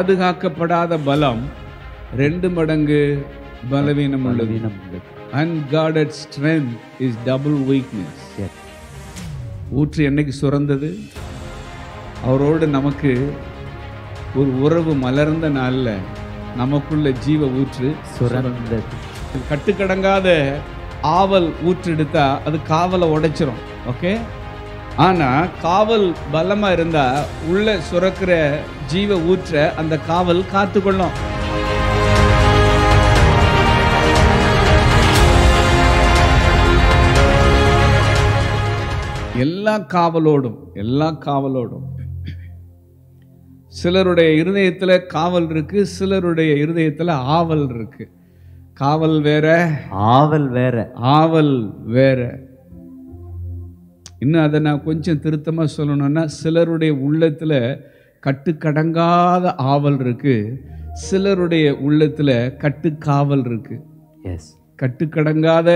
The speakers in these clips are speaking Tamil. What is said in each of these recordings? பாதுகாக்கப்படாத பலம் ரெண்டு மடங்கு பலவீனம் உள்ளது. Unguarded strength is double weakness. ஊற்று என்னைக்கு சுரந்தது? அவரோடு நமக்கு ஒரு உறவு மலர்ந்த நாளில் நமக்குள்ள ஜீவ ஊற்று சுரந்தது. கட்டுக்கடங்காத ஆவல் ஊற்று எடுத்தா அது காவலை உடைச்சிரும். ஓகே, ஆனால் காவல் பலமாக இருந்தால் உள்ள சுரக்கிற ஜீவ ஊற்றை அந்த காவல் காத்துக்கொள்ளும். எல்லா காவலோடும் சிலருடைய இருதயத்தில் காவல் இருக்கு, சிலருடைய இருதயத்தில் ஆவல் இருக்கு. காவல் வேற ஆவல் வேற. இன்னும் அதை நான் கொஞ்சம் திருத்தமாக சொல்லணும்னா, சிலருடைய உள்ளத்தில் கட்டுக்கடங்காத ஆவல் இருக்கு, சிலருடைய உள்ளத்தில் கட்டுக்காவல் இருக்கு. எஸ், கட்டுக்கடங்காத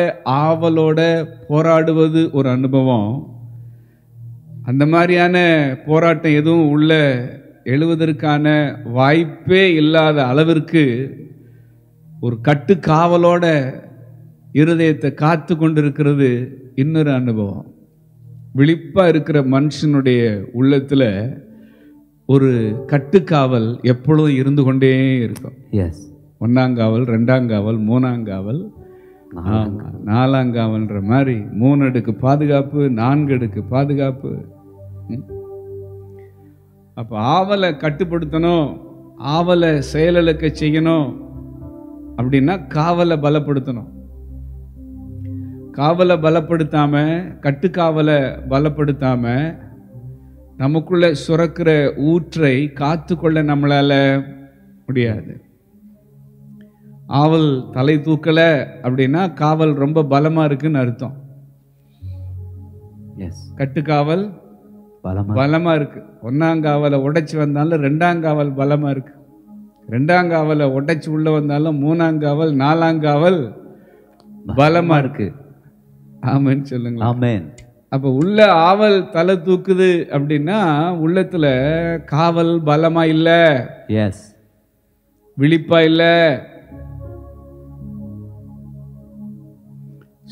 ஆவலோட போராடுவது ஒரு அனுபவம். அந்த மாதிரியான போராட்டம் எதுவும் உள்ள எழுவதற்கான வாய்ப்பே இல்லாத அளவிற்கு ஒரு கட்டுக்காவலோட இருதயத்தை காத்து கொண்டிருக்கிறது இன்னொரு அனுபவம். விழிப்பாக இருக்கிற மனுஷனுடைய உள்ளத்தில் ஒரு கட்டுக்காவல் எப்பொழுதும் இருந்து கொண்டே இருக்கும். எஸ், 1ஆம் காவல், 2ஆம் காவல், 3ஆம் காவல், 4ஆம் காவல்ன்ற மாதிரி 3 அடுக்கு பாதுகாப்பு, 4 அடுக்கு பாதுகாப்பு. அப்போ ஆவலை கட்டுப்படுத்தணும், ஆவலை செயலிழக்க செய்யணும் அப்படின்னா காவலை பலப்படுத்தணும். காவலை பலப்படுத்தாமல், கட்டுக்காவலை பலப்படுத்தாமல் நமக்குள்ளே சுரக்கிற ஊற்றை காத்துக்கொள்ள நம்மளால் முடியாது. ஆவல் தலை தூக்கலை அப்படின்னா காவல் ரொம்ப பலமாக இருக்குன்னு அர்த்தம். கட்டுக்காவல் பலமாக இருக்கு. 1ஆம் காவலை உடைச்சி வந்தாலும் 2ஆம் காவல் பலமாக இருக்கு. 2ஆம் காவலை உடைச்சி உள்ளே வந்தாலும் 3ஆம் காவல், 4ஆம் காவல் பலமாக இருக்கு. ஆமேன்னு சொல்லுங்க. ஆமேன். அப்போ உள்ள ஆவல் தலை தூக்குது அப்படின்னா உள்ளத்தில் காவல் பலமாக இல்லை. எஸ், விழிப்பாக இல்லை.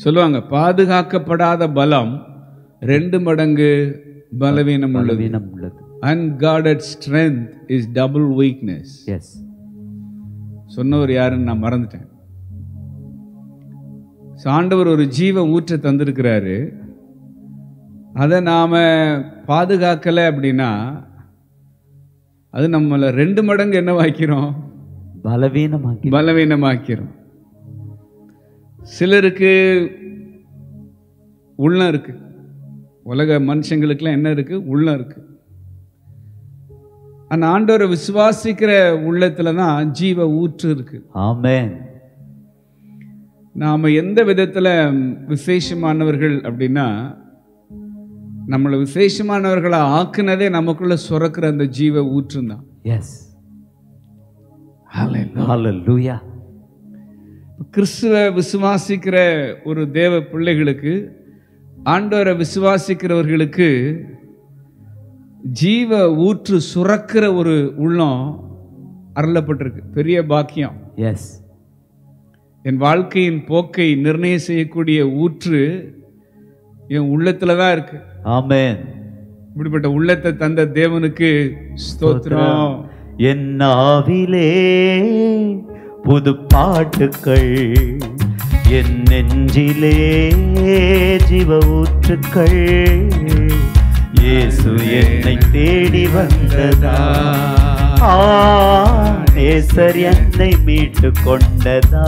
சொல்லுவாங்க, பாதுகாக்கப்படாத பலம் 2 மடங்கு பலவீனம் உள்ளது. Unguarded strength is double weakness. Yes. சொன்னவர் யாருன்னு நான் மறந்துட்டேன். ஆண்டவர் ஒரு ஜீவ ஊற்றை தந்திருக்கிறாரு, அதை நாம் பாதுகாக்கலை அப்படின்னா அது நம்மளை 2 மடங்கு என்னவாக்கிறோம், பலவீனமாக்கிறோம். சிலருக்கு உள்ளம் இருக்கு. உலக மனுஷங்களுக்கெல்லாம் என்ன இருக்கு? உள்ளம் இருக்கு. அந்த ஆண்டவரை விசுவாசிக்கிற உள்ளத்துல தான் ஜீவ ஊற்று இருக்கு. ஆமென். நாம் எந்த விதத்தில் விசேஷமானவர்கள் அப்படின்னா, நம்மளை விசேஷமானவர்களை ஆக்குனதே நமக்குள்ள சுரக்கிற அந்த ஜீவ ஊற்று தான். Yes, hallelujah. கிறிஸ்துவ விசுவாசிக்கிற ஒரு தேவ பிள்ளைகளுக்கு, ஆண்டவரை விசுவாசிக்கிறவர்களுக்கு ஜீவ ஊற்று சுரக்கிற ஒரு உள்ளம் அருளப்பட்டிருக்கு. பெரிய பாக்கியம். எஸ், என் வாழ்க்கையின் போக்கை நிர்ணயம் செய்யக்கூடிய ஊற்று என் உள்ளத்துல தான் இருக்கு. ஆமென். இப்படிப்பட்ட உள்ளத்தை தந்த தேவனுக்கு ஸ்தோத்திரம். என் ஆவிலே புது பாட்டுக்கள், என் நெஞ்சிலே ஜீவ ஊற்றுக்கள், இயேசு என்னை தேடி வந்ததா, நேசர் என்னை மீட்டு கொண்டதா,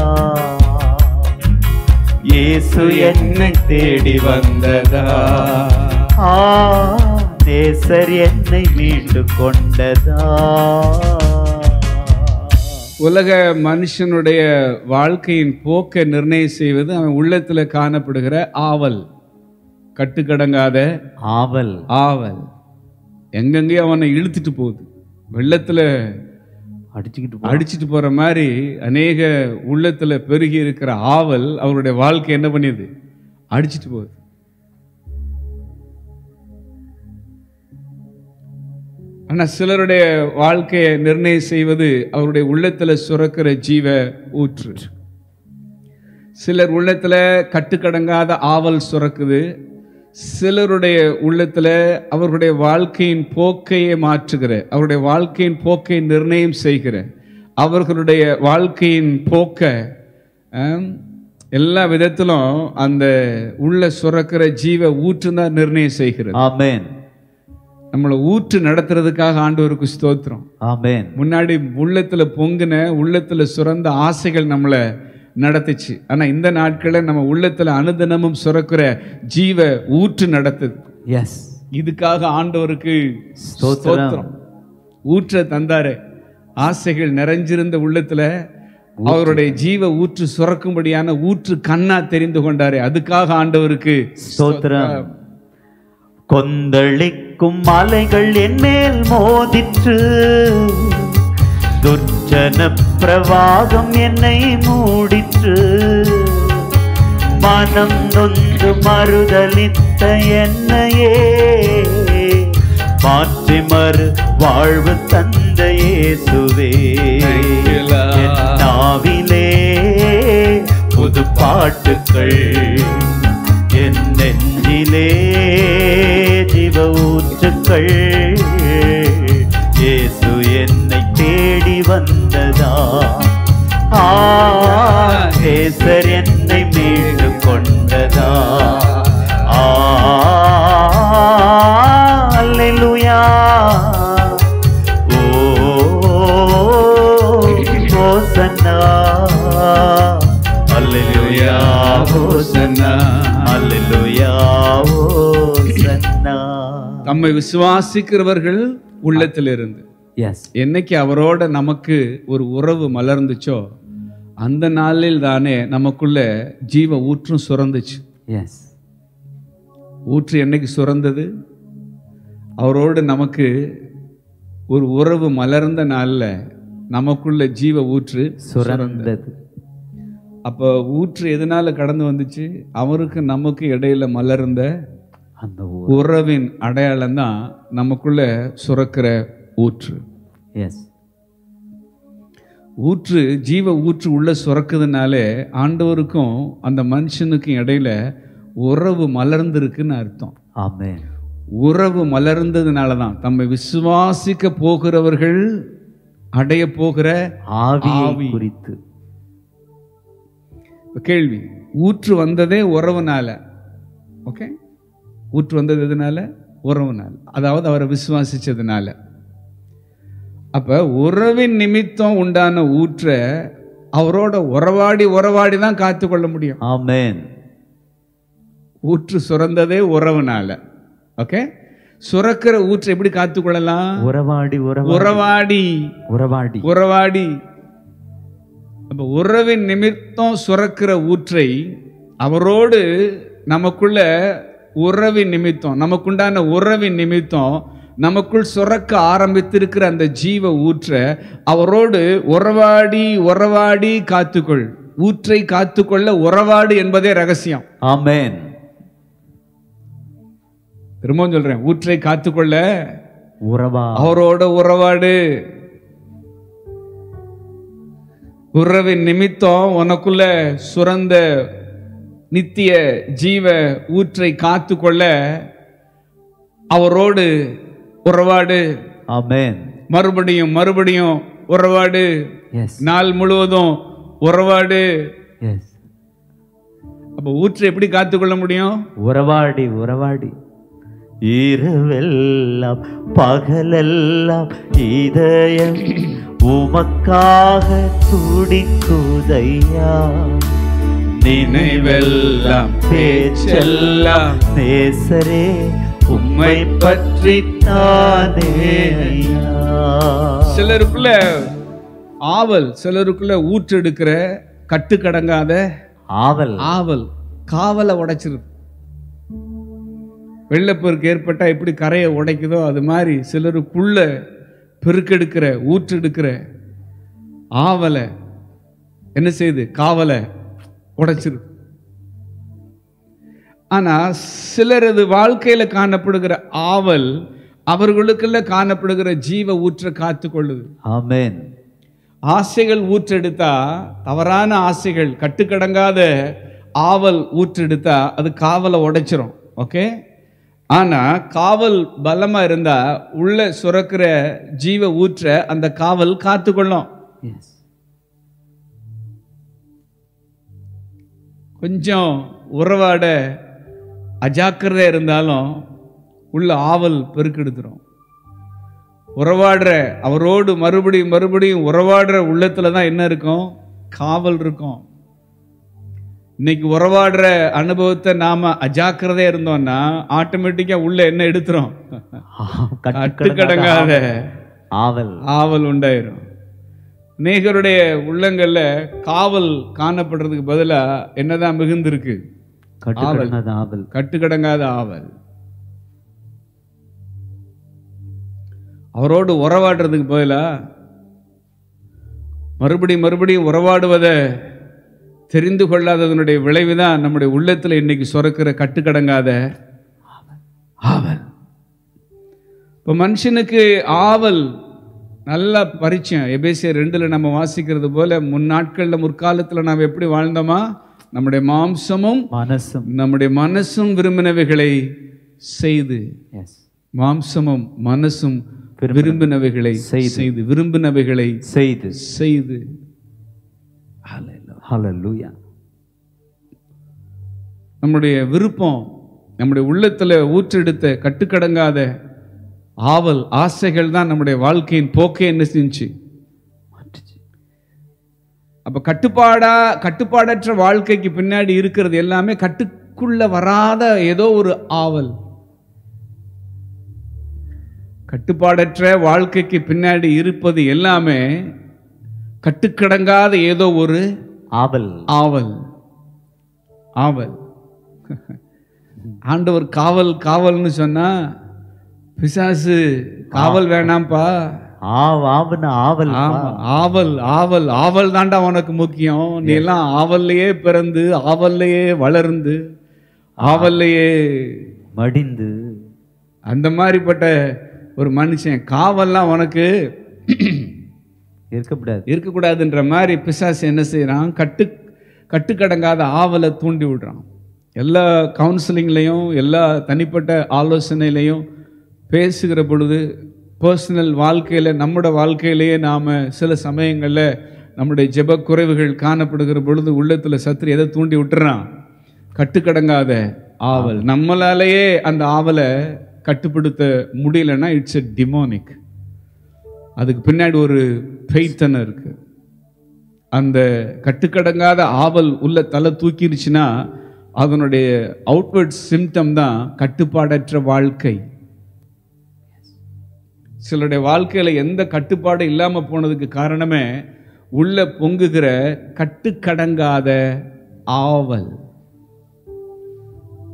இயேசு என்னை தேடி வந்ததா, நேசர் என்னை மீட்டு கொண்டதா. உலக மனுஷனுடைய வாழ்க்கையின் போக்கை நிர்ணயம் செய்வது அவன் உள்ளத்தில் காணப்படுகிற ஆவல், கட்டுக்கடங்காத ஆவல் எங்கெங்கே அவனை இழுத்துட்டு போகுது, வெள்ளத்தில் அடிச்சுட்டு போகிற மாதிரி அநேக உள்ளத்தில் பெருகி இருக்கிற ஆவல் அவருடைய வாழ்க்கை என்ன பண்ணியது, அடிச்சுட்டு போகுது. ஆனால் சிலருடைய வாழ்க்கையை நிர்ணயம் செய்வது அவருடைய உள்ளத்தில் சுரக்கிற ஜீவ ஊற்று. சிலர் உள்ளத்தில் கட்டுக்கடங்காத ஆவல் சுரக்குது. சிலருடைய உள்ளத்தில் அவர்களுடைய வாழ்க்கையின் போக்கையை மாற்றுகிற, அவருடைய வாழ்க்கையின் போக்கை நிர்ணயம் செய்கிற, அவர்களுடைய வாழ்க்கையின் போக்கை எல்லா விதத்திலும் அந்த உள்ள சுரக்கிற ஜீவ ஊற்று தான் நிர்ணயம் செய்கிறது. ஆமென். நம்மளை ஊற்று நடத்துறதுக்காக ஆண்டவருக்கு ஸ்தோத்திரம். ஆமென். முன்னாடி உள்ளத்தில் பொங்குன, உள்ளத்தில் சுரந்த ஆசைகள் நம்மளை நடத்துச்சு. ஆனால் இந்த நாட்களில் நம்ம உள்ளத்தில் அனுதினமும் சுரக்கிற ஜீவ ஊற்று நடத்துது. எஸ், இதுக்காக ஆண்டவருக்கு ஸ்தோத்திரம். ஊற்ற தந்தாரு. ஆசைகள் நிறைஞ்சிருந்த உள்ளத்தில் அவருடைய ஜீவ ஊற்று சுரக்கும்படியான ஊற்று கண்ணா தெரிந்து கொண்டாரு. அதுக்காக ஆண்டவருக்கு ஸ்தோத்திரம். கொந்தளிக்கும் மலைகள் என் மேல் மோதிற்று, துர்ஜன பிரவாகம் என்னை மூடிற்று, மனம் நொந்து மறுதலித்த என்னையே மாற்றி மறு வாழ்வு தந்த இயேசுவே, என் நாவிலே புது பாட்டுக்கள், என் நெஞ்சிலே ஜீவ ஊற்றுக்கள், இயேசு என்னை தேடி வந்ததா, இயேசர் என்னை மீண்டு கொண்டதா. அல்லேலூயா. ஓசன்னா அல்லேலூயா, ஓசன்னா அல்லேலூயா, ஓசன்னா. நம்மை விசுவாசிக்கிறவர்கள் உள்ளத்திலிருந்து என்னைக்கு அவரோட நமக்கு ஒரு உறவு மலர்ந்துச்சோ அந்த நாளில் தானே நமக்குள்ள ஜீவ ஊற்றும் சுரந்துச்சு. ஊற்று என்னைக்கு சுரந்தது? அவரோடு நமக்கு ஒரு உறவு மலர்ந்த நாளில் நமக்குள்ள ஜீவ ஊற்று சுரந்தது. அப்போ ஊற்று எதனால கடந்து வந்துச்சு? அவருக்கு நமக்கு இடையில மலர்ந்த அந்த உறவின் அடையாளம் தான் நமக்குள்ள சுரக்கிற ஊற்று. எஸ், ஊற்று ஜீவ ஊற்று உள்ள சுரக்குதுனாலே ஆண்டவருக்கும் அந்த மனுஷனுக்கும் இடையில உறவு மலர்ந்திருக்குன்னு அர்த்தம். ஆமென். உறவு மலர்ந்ததுனால தான் தம்மை விசுவாசிக்க போகிறவர்கள் அடைய போகிற ஆவி குறித்து கேள்வி. ஊற்று வந்ததே உறவுனால. ஓகே, ஊற்று வந்தது எதுனால? உறவுனால, அதாவது அவரை விசுவாசிச்சதுனால. அப்போ உறவின் நிமித்தம் உண்டான ஊற்றை அவரோட உறவாடி உறவாடி தான் காத்து கொள்ள முடியும். ஆமென். ஊற்று சுரந்ததே உறவுனால. ஓகே, சுரக்கிற ஊற்று எப்படி காத்து கொள்ளலாம்? உறவாடி உறவாடி உறவாடி உறவாடி. அப்போ உறவின் நிமித்தம் சுரக்கிற ஊற்றை அவரோடு நமக்குள்ள உறவின் நிமித்தம், நமக்குண்டான உறவின் நிமித்தம் நமக்குள் சுரக்க ஆரம்பித்திருக்கிற அந்த ஜீவ ஊற்றை அவரோடு உறவாடி உறவாடி காத்துக்கொள். ஊற்றை காத்துக்கொள்ள உறவாடு என்பதே ரகசியம். ஆமென். திரும்பவும் சொல்றேன், ஊற்றை காத்துக்கொள்ள அவரோட உறவாடு. உறவின் நிமித்தம் உனக்குள்ள சுரந்த நித்திய ஜீவ ஊற்றை காத்துக்கொள்ள அவரோடு உறவாடு. ஆமென். மறுபடியும் மறுபடியும் உறவாடு. நாள் முழுவதும் உறவாடு. அப்ப ஊற்று எப்படி காத்துக்கொள்ள முடியும்? உறவாடி உறவாடி. இரவெல்லாம் பகலெல்லாம் இதயம் உமக்காக துடிக்குதையா, நினைவெல்லாம் பேச்செல்லாம் நேசரே உம்மை பற்றி தானே. சிலருக்குள்ள ஆவல், சிலருக்குள்ள ஊற்று எடுக்கிற கட்டுக்கடங்காத ஆவல் ஆவல் காவலை உடைச்சிருக்கு. வெள்ளப்பெருக்கு ஏற்பட்டால் எப்படி கரையை உடைக்குதோ அது மாதிரி சிலருக்குள்ள பெருக்கெடுக்கிற ஊற்று எடுக்கிற ஆவலை என்ன செய்யுது? காவலை உடைச்சிருக்கு. ஆனால் சிலரது வாழ்க்கையில் காணப்படுகிற ஆவல் அவர்களுக்குள்ள காணப்படுகிற ஜீவ ஊற்று காத்துக்கொள்ளுது. ஆமென். ஆசைகள் ஊற்றெடுத்தா, தவறான ஆசைகள், கட்டுக்கடங்காத ஆவல் ஊற்றெடுத்தா அது காவலை உடைச்சிரும். ஓகே. ஆனா காவல் பலமா இருந்தா உள்ள சுரக்கிற ஜீவ ஊற்ற அந்த காவல் காத்துக்கொள்ளும். கொஞ்சம் உறவாட அஜாக்கிரதை இருந்தாலும் உள்ள ஆவல் பெருக்கெடுத்துரும். உறவாடுற அவரோடு மறுபடியும் மறுபடியும் உறவாடுற உள்ளத்துல தான் என்ன இருக்கும்? காவல் இருக்கும். இன்னைக்கு உறவாடுற அனுபவத்தை நாம அஜாக்கிரதையா இருந்தோம்னா ஆட்டோமேட்டிக்கா உள்ள என்ன எடுத்துரும்? கட்டுக்கடங்காத ஆவல் ஆவல் உண்டாயிரும். அநேகருடைய உள்ளங்கள்ல காவல் காணப்படுறதுக்கு பதிலா என்னதான் மிகுந்திருக்கு? ஆவல், கட்டுக்கடங்காத ஆவல். அவரோடு உறவாடுறதுக்கு பதிலா மறுபடியும் மறுபடியும் உறவாடுவதை தெரிந்து கொள்ளாததனுடைய விளைவுதான் நம்முடைய உள்ளத்தில் இன்னைக்கு சுரக்கிற கட்டுக்கடங்காத ஆவல். இப்போ மனுஷனுக்கு ஆவல் நல்லா பரிச்சயம். எபேசியர் 2 நம்ம வாசிக்கிறது போல, முன்னாட்களில் முற்காலத்தில் நாம் எப்படி வாழ்ந்தோமா, நம்முடைய மாம்சமும் மனசும் நம்முடைய மனசும் விரும்பினவைகளை செய்து, மாம்சமும் மனசும் விரும்பினவைகளை செய்து விரும்பினவைகளை செய்து செய்து. ஹalleluya. நம்முடைய விருப்பம் நம்முடைய உள்ளத்துல ஊற்றெடுத்த கட்டுக்கடங்காத ஆவல் ஆசைகள் தான் நம்முடைய வாழ்க்கையின் போக்கே என்ன செஞ்சு மாற்றுச்சு. அப்ப கட்டுப்பாடற்ற வாழ்க்கைக்கு பின்னாடி இருக்கிறது எல்லாமே கட்டுக்குள்ள வராத ஏதோ ஒரு ஆவல். கட்டுப்பாடற்ற வாழ்க்கைக்கு பின்னாடி இருப்பது எல்லாமே கட்டுக்கடங்காத ஏதோ ஒரு ஆவல் ஆவல் ஆவல். ஆண்டவர் காவல் காவல்னு சொன்னா பிசாசு காவல் வேணாம்பா, ஆவல் ஆவல் ஆவல் ஆவல் தாண்டா உனக்கு முக்கியம். நீ எல்லாம் ஆவல்லையே பிறந்து ஆவல்லையே வளர்ந்து ஆவல்லையே மடிந்து அந்த மாதிரிப்பட்ட ஒரு மனுஷன் காவல்லாம் உனக்கு இருக்கக்கூடாதுன்ற மாதிரி பிசாசு என்ன செய்யறான்? கட்டுக்கடங்காத ஆவலை தூண்டி விடுறான். எல்லா கவுன்சிலிங்லையும் எல்லா தனிப்பட்ட ஆலோசனையிலையும் பேசுகிற பொழுது பர்சனல் வாழ்க்கையில் நம்மளோட வாழ்க்கையிலேயே நாம் சில சமயங்களில் நம்முடைய ஜெப குறைவுகள் காணப்படுகிற பொழுது உள்ளத்தில் சத்துரு எதை தூண்டி விட்டுறான்? கட்டுக்கடங்காத ஆவல். நம்மளாலேயே அந்த ஆவலை கட்டுப்படுத்த முடியலன்னா இட்ஸ் எ டிமோனிக். அதுக்கு பின்னாடி ஒரு பெய்தன இருக்கு. அந்த கட்டுக்கடங்காத ஆவல் உள்ள தலை தூக்கிடுச்சுன்னா அதனுடைய அவுட்வர்ட் சிம்டம் தான் கட்டுப்பாடற்ற வாழ்க்கை. சிலருடைய வாழ்க்கையில் எந்த கட்டுப்பாடு இல்லாமல் போனதுக்கு காரணமே உள்ள பொங்குகிற கட்டுக்கடங்காத ஆவல்.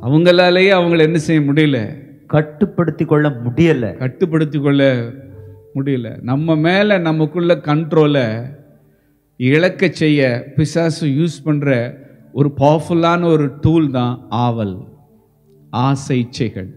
அவங்களாலேயே அவங்களை என்ன செய்ய முடியல, கட்டுப்படுத்தி கொள்ள முடியல. நம்ம மேல நமக்குள்ள கண்ட்ரோலை இழக்க செய்ய பிசாசு யூஸ் பண்ற ஒரு பவர்ஃபுல்லான ஒரு டூல் தான் ஆவல், ஆசைச்சைகள்.